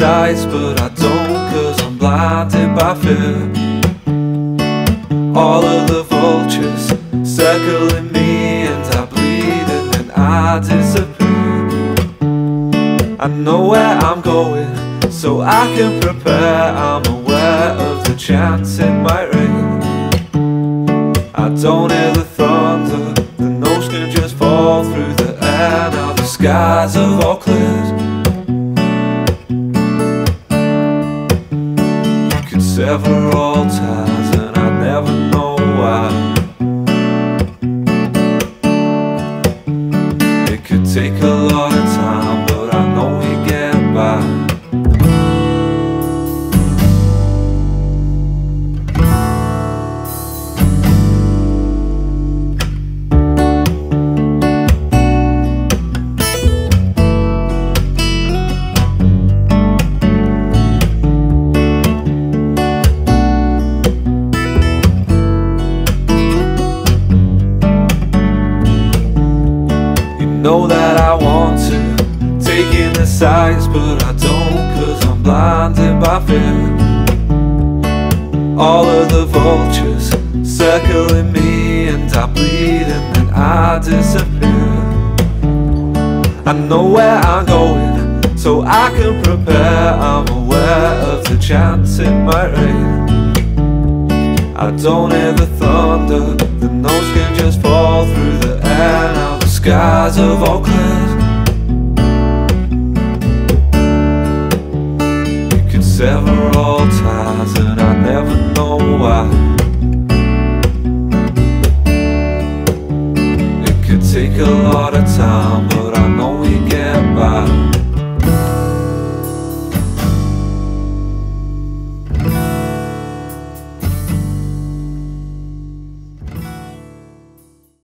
sights, but I don't, 'cause I'm blinded by fear. All of the vultures circling me, and I bleed and then I disappear. I know where I'm going, so I can prepare. I'm aware of the chance it might rain. I don't hear the thunder, the notes can just fall through the air. Now the skies have all cleared. Several times, and I never know why. It could take a lot of time, but I know we get by. Know that I want to take in the sights, but I don't, 'cause I'm blinded by fear. All of the vultures circling me, and I bleed and then I disappear. I know where I'm going, so I can prepare. I'm aware of the chance it might rain. I don't hear the thunder, the notes can just fall through the air. Now skies have all cleared. You could several ties, and I never know why. It could take a lot of time, but